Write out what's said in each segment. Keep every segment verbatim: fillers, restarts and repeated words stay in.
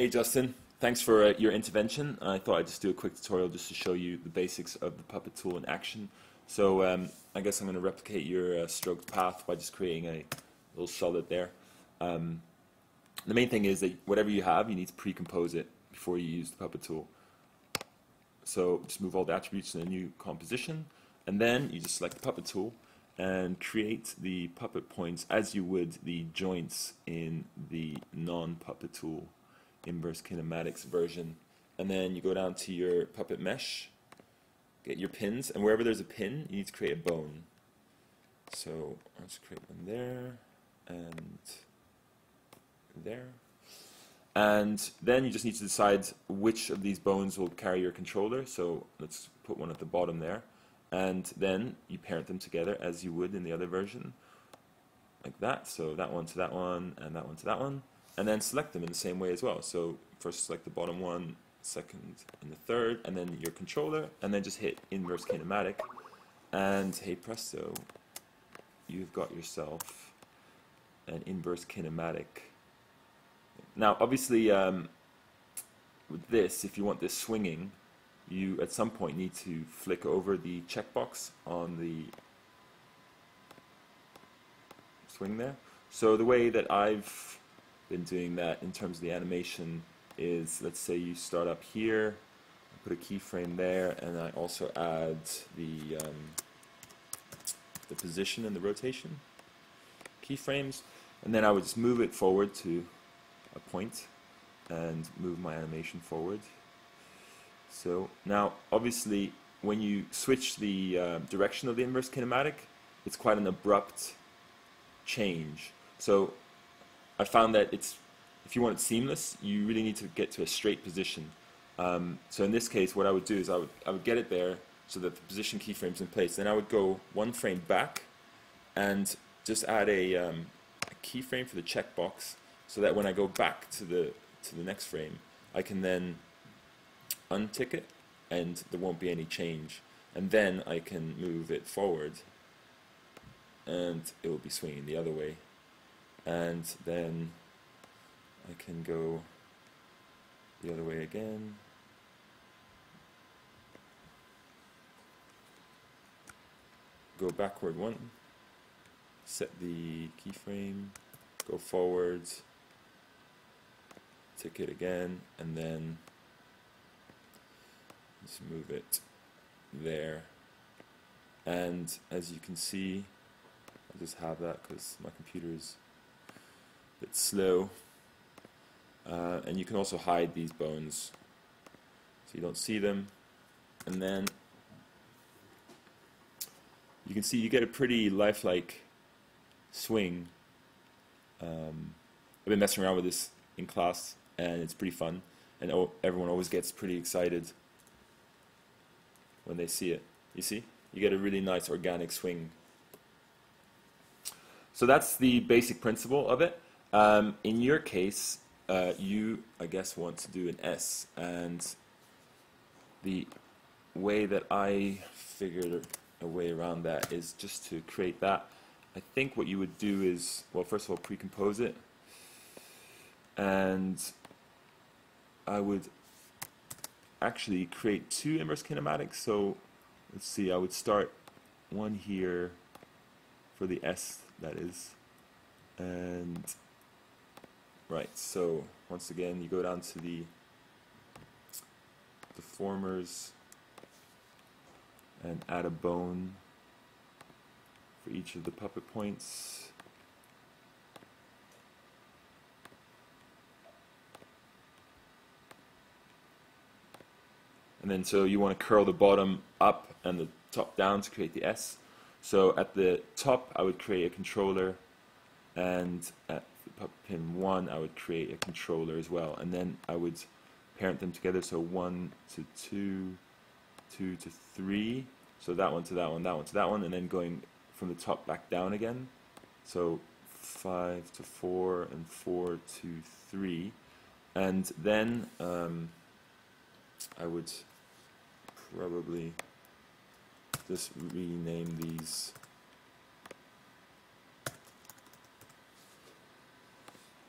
Hey Justin, thanks for uh, your intervention. I thought I'd just do a quick tutorial just to show you the basics of the Puppet tool in action. So um, I guess I'm going to replicate your uh, stroked path by just creating a little solid there. Um, the main thing is that whatever you have, you need to pre-compose it before you use the Puppet tool. So just move all the attributes in a new composition, and then you just select the Puppet tool and create the puppet points as you would the joints in the non-Puppet tool inverse kinematics version. And then you go down to your puppet mesh, get your pins, and wherever there's a pin you need to create a bone. So let's create one there and there, and then you just need to decide which of these bones will carry your controller. So let's put one at the bottom there, and then you parent them together as you would in the other version, like that. So that one to that one and that one to that one, and then select them in the same way as well. So first select the bottom one, second and the third, and then your controller, and then just hit inverse kinematic, and hey presto, you've got yourself an inverse kinematic. Now obviously um, with this, if you want this swinging, you at some point need to flick over the checkbox on the swing there. So the way that I've been doing that in terms of the animation is, let's say you start up here, put a keyframe there, and I also add the um, the position and the rotation keyframes, and then I would just move it forward to a point and move my animation forward. So now obviously when you switch the uh, direction of the inverse kinematic, it's quite an abrupt change. So I found that it's, if you want it seamless, you really need to get to a straight position. Um, so in this case, what I would do is I would, I would get it there so that the position keyframe's in place. Then I would go one frame back and just add a, um, a keyframe for the checkbox, so that when I go back to the, to the next frame, I can then untick it and there won't be any change. And then I can move it forward and it will be swinging the other way. And then I can go the other way again. Go backward one, set the keyframe, go forward, tick it again, and then just move it there. And as you can see, I just have that because my computer is bit slow, uh, and you can also hide these bones so you don't see them, and then you can see you get a pretty lifelike swing. um, I've been messing around with this in class and it's pretty fun, and oh, everyone always gets pretty excited when they see it. You see, you get a really nice organic swing. So that's the basic principle of it. Um, in your case, uh, you, I guess, want to do an S, and the way that I figured a way around that is just to create that. I think what you would do is, well, first of all, pre-compose it, and I would actually create two inverse kinematics. So let's see, I would start one here for the S, that is, and right, so once again you go down to the deformers and add a bone for each of the puppet points. And then so you want to curl the bottom up and the top down to create the S. So at the top I would create a controller, and at pin one I would create a controller as well, and then I would parent them together. So one to two, two to three, so that one to that one, that one to that one, and then going from the top back down again. So five to four and four to three, and then um, I would probably just rename these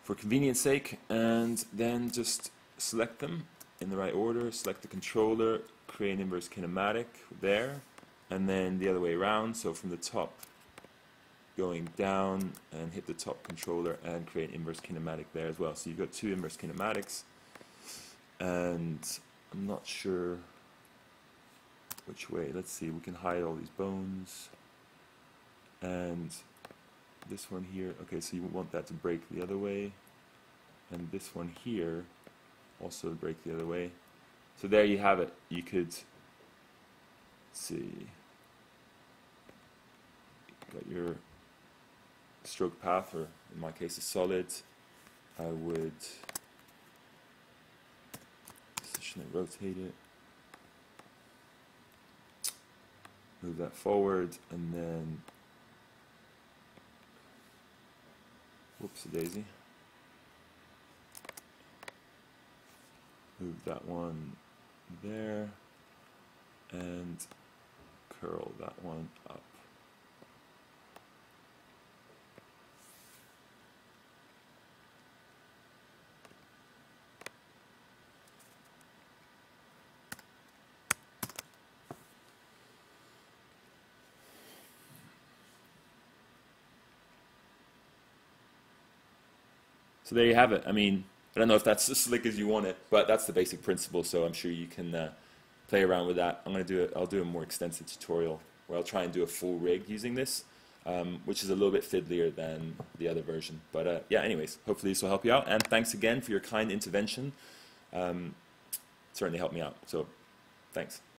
for convenience sake, and then just select them in the right order, select the controller, create an inverse kinematic there, and then the other way around, so from the top going down and hit the top controller and create an inverse kinematic there as well. So you've got two inverse kinematics, and I'm not sure which way. Let's see, we can hide all these bones, and this one here, okay, so you want that to break the other way, and this one here also break the other way. So there you have it. You could, let's see, got your stroke path, or in my case a solid. I would position it, rotate it, move that forward, and then whoops-a-daisy, move that one there, and curl that one up. So there you have it. I mean, I don't know if that's as slick as you want it, but that's the basic principle, so I'm sure you can uh, play around with that. I'm going to do a, I'll do a more extensive tutorial where I'll try and do a full rig using this, um, which is a little bit fiddlier than the other version. But uh, yeah, anyways, hopefully this will help you out, and thanks again for your kind intervention. Um, it certainly helped me out, so thanks.